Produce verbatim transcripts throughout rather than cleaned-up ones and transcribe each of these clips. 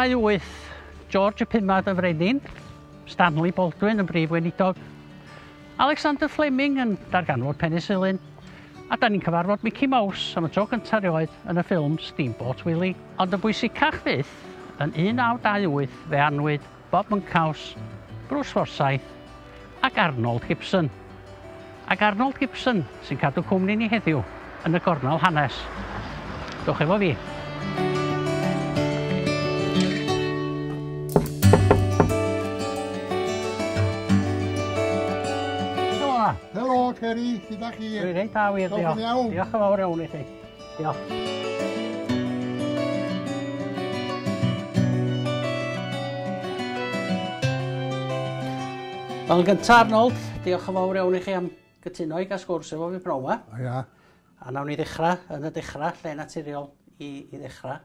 guy with George y Pymlott I've read in, Stanley Baldwin and Brif Wini Dog, Alexander Fleming yn darganfod penicillin, a da ni'n cyfarfod Mickey Mouse am y tro gyntaf erioed yn y ffilm Steamboat Willie. Ond yn bwysicach fydd, yn un naw dau wyth fe anwyd Bob Monkhouse, Bruce Forsyth ac Arnold Gibson. Ac Arnold Gibson sy'n cadw cwmni ni heddiw yn Y Gornel Hanes. Dowch efo fi. Helo, Ceri, sydd â chi? Dwi'n reit da wir, diolch. Diolch yn fawr iawn i chi. Diolch. Wel, yn gyntaf, Arnold, diolch yn fawr iawn i chi am gytuno i gael sgwrs efo fi bnawn 'ma. O ia. A nawn ni ddechrau, yn y dechrau, lle naturiol i ddechrau.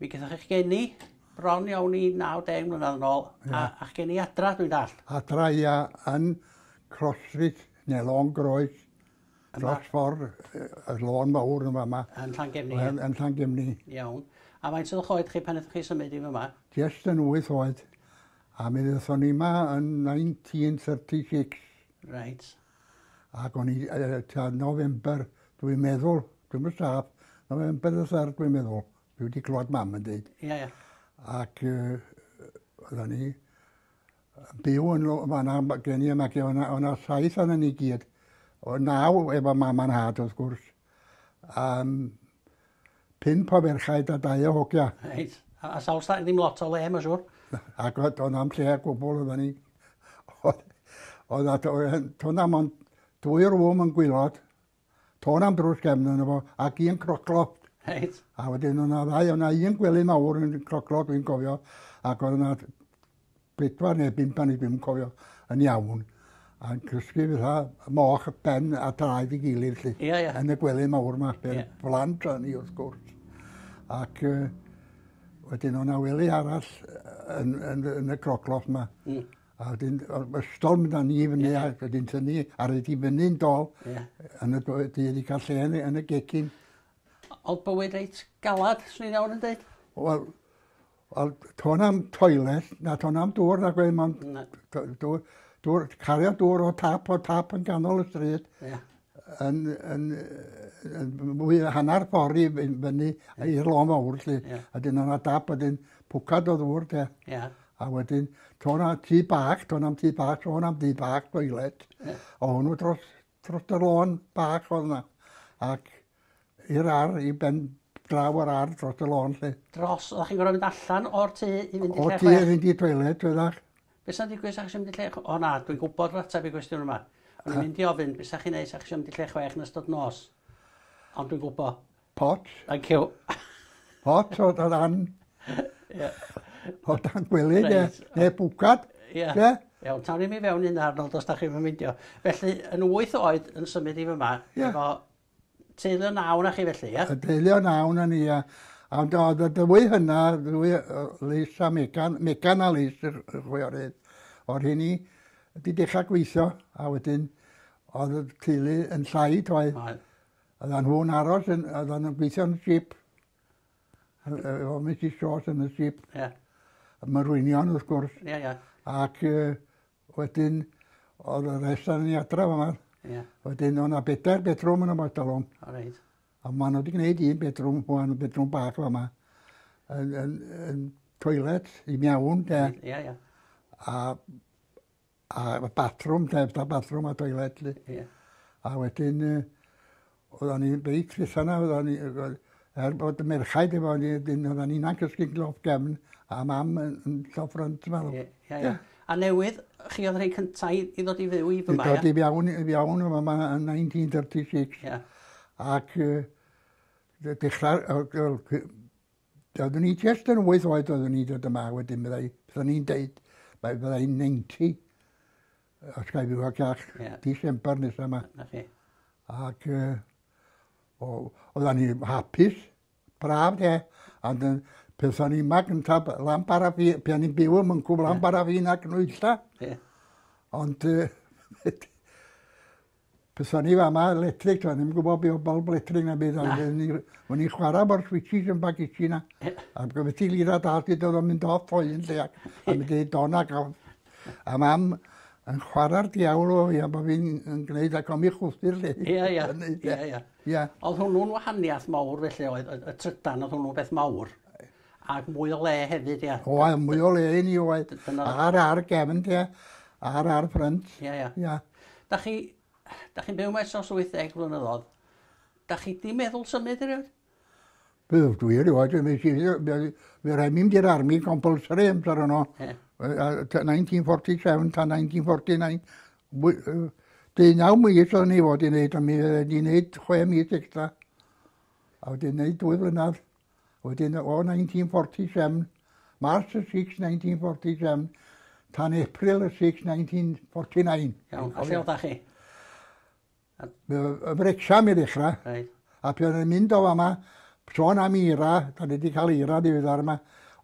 Mi gyda chi'ch geni bron iawn i naw deg mlynedd yn ôl, a'ch geni adra, dwi'n dall. Adra, ia, yn Crossfit neu Long Groes, dros ffordd, y lôn mawr yn fyma. Yn Llangefni? Yn Llangefni. Iawn. A faint oedd oed chi pan ydych chi symud i fyma? Just yn wyth oed. A mi ddethon ni yma yn nineteen thirty-six. Reit. Ac o'n i, November, dwi'n meddwl, dwi'n mysaf, November y third dwi'n meddwl. Dwi wedi clywed mam yn dweud. Ia, ia. Ac oedden ni byw yn fanna, gen i yma, o'na saith anna ni gyd. Naw efo mam a'n had, wrth gwrs. Pump o ferchaid a dau o hogia. Reit. A sawl sta'n ddim lot o le, ma siwr. Ac o'n am lle gwbl, oedden ni. To'n am ond dwy rwm yn gwylod, to'n am drws gefnyn efo, ac un croclop. Reit. A wedyn o'na ddau, o'na un gwely mawr yn croclop, dwi'n gofio, ac o'na bedwar neu bimp anu ddim yn cofio yn iawn. A'n cysgu fatha moch ben a draed i gilydd lli. Ia, ia. Yn y gwely mawr yma, be'r blant yn i wrth gwrs. Ac wedyn o'na wely arall yn y crocloff yma. A wedyn ystol mynd â ni i fyny, a wedyn tynnu ar y di fyny'n dol. Yn y dydd i cael lle yn y gegin. Oedd bywyd reit galad, swn i'n iawn yn dweud? Wel, Wel, to'n am toilet, na to'n am dŵr, na gweud, ma'n cario dŵr o tap, o tap yn ganol y stryd, yn mwy hanner ffordd i fyny i'r lôn fawr, a dyn o'na dap, a dyn pwcad o ddŵr, de. A wedyn, to'n am tŷ bach, to'n am tŷ bach, to'n am tŷ bach, toilet, o hwnnw dros y lôn bach oedd yna, ac i'r ar, i ben draw ar ar dros y lôn lle. Dros? Oeddech chi'n gorfod mynd allan o'r tŷ i fynd i llechwech? O'r tŷ i fynd i toilet, oeddech. Beth sa'n digwydd sa'ch chi'n mynd i llechwech? O na, dwi'n gwybod yr ateb i gwestiwn yma. O'n i'n mynd i ofyn, beth sa'ch chi'n neud sa'ch chi'n mynd i llechwech yn ystod nos? Ond dwi'n gwybod. Pot. Thank you. Pot o dan... O dan gwely, neu bwcad. Ie. Iawn, tawn ni'n mynd fewn un Arnold os da chi'n myndio. Felly, yn wyth oed yn symud i fyma, teulu o nawn a chi felly, ie? Teulu o nawn a ni, ie. A oedd y dwy hynna, dwy Lys a Megan, Megan a Lys, y chwiorydd, o'r hynny, wedi dechrau gweithio, a wedyn oedd y teulu yn llaid, oedd. Oedden nhw'n aros, oedden nhw'n gweithio yn y ship. Oedd Missus Shores yn y ship. Ie. Marwynion, wrth gwrs. Ie, ie. Ac wedyn, oedd y restan yn adra yma. Wedyn o'na bedair bedrwm yn y modalwm. O reit. A maen nhw wedi gwneud un bedrwm, hwn, bedrwm bach yma. Yn toilet, i mewn, de. Ia, ia. A batrwm, de, da batrwm a toilet. Ia. A wedyn, oedden ni'n beit fyth yna, oedden ni, er bod y merchaid efo ni, oedden ni'n angysgu'n glof gefn, a mam yn llofrant, fel. Ia, ia. A newydd, chi oedd rhaid cyntaf i ddod i fyw i fyma, ia? I ddod i fiawn, i fiawn yma yn nineteen thirty-six. Ia. Ac dechrau... Oeddwn i just yn wyth oed oeddwn i ddod yma, wedyn byddai... Byddwn i'n deud, byddai ninety. Os gael fiw ac ach, Disember nesaf yma. Na chi. Ac... Oeddwn i'n hapus, braf, de. Ond yn... Pethon ni yma gyntaf, pan ni'n byw yn Mwyncw, lan bara fi na gynwylla. Ond Pošto nima malo električna, ne mogu bobi obal elektrina bedala. Oni švara baš vičijem pakičina. Am ko veseli da tahti da domin da foljen tak. Am te dona ka. Am am Juarar diablo ya babin gneida kami xustirle. Ia ia ia ia. Ia. Oedd hwnnw'n wahaniaeth mawr felly oedd y trydan oedd hwnnw'n beth mawr. Ac mwy o le hefyd ia. Oedd mwy o le i ni oedd. Ar ar gefn ia. Ar ar ffrynt. Ia ia. Ia. Dach chi, dach chi'n byw mewn dros wythdeg blynyddoedd. Dach chi di meddwl symud erioed? Byw dwi erioed. Mi rai mi mdi'r armi compulsory amser yno. nineteen forty-seven to nineteen forty-nine. Dwi'n naw mis o'n i fod i wneud, a mi wedi wneud chwe mis extra. A wedi wneud dwy flynedd. Wedyn o nineteen forty-seven, March sixth nineteen forty-seven, tan April sixth nineteen forty-nine. Iawn, a lle oedd chi? Y Brexham i ddechrau. A pan o'n i'n mynd o yma, sôn am Eira, da ni wedi cael Eira ddiweddar yma.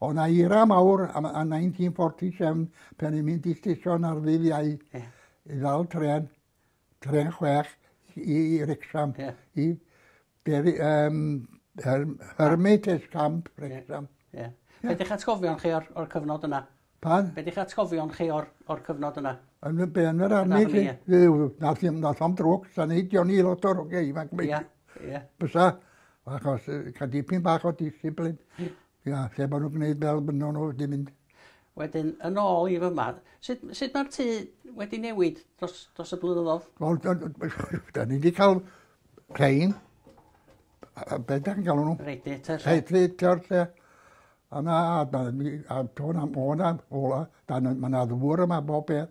Oedd na Eira mawr yn nineteen forty-seven pan i'n mynd i station ar ddydd Iau i ddal tren, tren chwech i Wrexham, i Hermitage Camp, Wrexham. Be ddech atgofion chi o'r cyfnod yna? Pan? Be ddech atgofion chi o'r cyfnod yna? Yn y ben yr arni chi. Nath am drwgs, a nid Johnny Lotor o geifan gwneud. Bysa, achos cadipyn bach o disciplin. Ia, lle bod nhw'n gwneud fel bod nhw'n wedi mynd. Wedyn, yn ôl i fy mad, sut mae'r tŷ wedi newid dros y blynyddoedd? Wel, da ni wedi cael rhain. Be ddech chi'n galw nhw? Radiator. Radiator, lle. A na, a to'n am o'n am ola. Mae na ddŵr yma bob beth.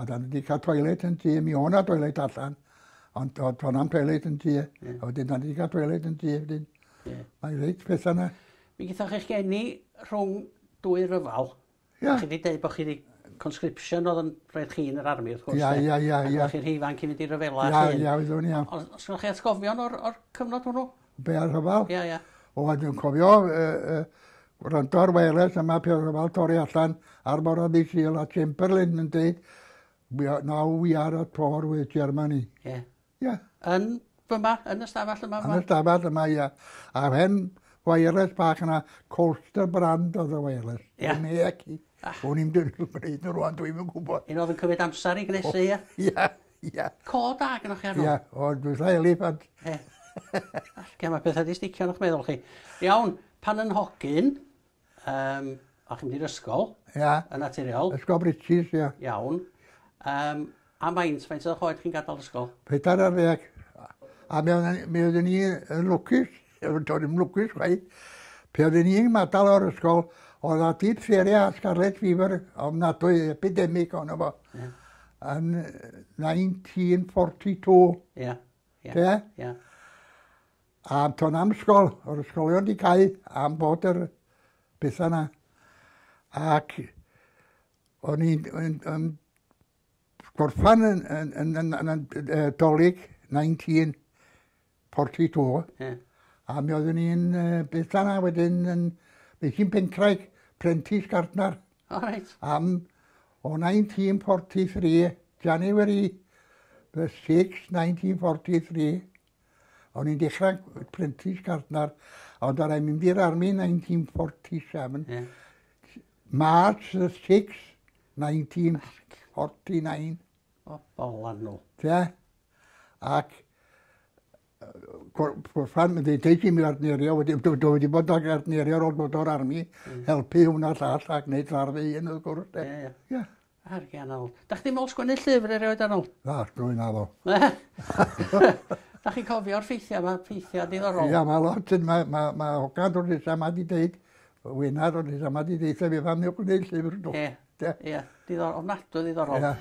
A da ni wedi cael toilet yn tŷ. Mi o'n a toilet allan. Ond to'n am toilet yn tŷ. A wedyn, da ni wedi cael toilet yn tŷ. Mae'n reit beth yna. Mi gyda'n eich geni rhwng dwy ryfal. Ia. Chi wedi dweud bod chi wedi conscription oedd yn rhaid chi yn yr armi, wrth gwrs. Ia, ia, ia. A ddech chi'n rhifan cyn mynd i ryfela. Ia, ia, wyddwn iawn. Os ydych chi atgofion o'r cyfnod hwnnw? Be ar ryfal? Ia, ia. O, dwi'n cofio, rhando'r weles yma pio'r ryfal torri allan ar morad i Sil a Chamberlain yn dweud, now we are at war with Germany. Ie. Ie. Yn fyma, yn y stafell yma? Yn y stafell yma, ia. A hen... Waelus bach yna, Colster Brand oedd y waelus. Ie. Yn eich i. O'n i'n gwneud nhw rwan, dwi'n gwybod. Un oedd yn cymryd amser i gnesu, ie? Ie, ie. Co da gynnwch chi arno? Ie, o, dwi'n llai elefant. Ie. Gema, beth ydi sticio yn eich meddwl chi. Iawn, pan yn hogyn, a chi'n mynd i'r ysgol, yn naturiol. Ysgol British, ie. Iawn. A maint, maint oedd chwaith chi'n gadael ysgol? Pedwar ar ddeg. A mi oeddwn ni yn lwcus. Do'n i'n lwcus chwaith. Pe oedden ni'n madal o'r ysgol, oedd a dydd fferia a Scarlet Fever ofnadwy epidemig o'n efo. Yn nineteen forty-two. Ie, ie, ie. A to'n am ysgol, o'r ysgolion di cael am bod yr bethau yna. Ac o'n i'n gorffan yn dolyg nineteen forty-two. Ie. A mi oeddwn i'n beth yna wedyn yn Meithyn Pentraig, Prentice Gardner. O reit. Am o nineteen forty-three, January sixth nineteen forty-three, o'n i'n dechrau Prentice Gardner, ond o'n i'n mynd i'r armi nineteen forty-seven. March sixth nineteen forty-nine. O bolan nhw. Ie. Ac... Gwrffan, mae'n dweud i mi ardnerio, dwi wedi bod ag ardnerio o'r bod o'r armi, helpu hwnna llall ac wneud larfu un o'r gwrs. Ie, ie. Ariannol. Da chdi mol sgwennu llyfr erioed anol? Na, drwy'n addo. Da chi'n cofio'r ffeithiau yma, ffeithiau diddorol? Ie, mae lot yn, mae hogan o'r nesaf yma di dweud, wynad o'r nesaf yma di dweud, fe fe fan newch yn ei llyfr nhw. Ie, ie, diddorol, ofnadwy diddorol.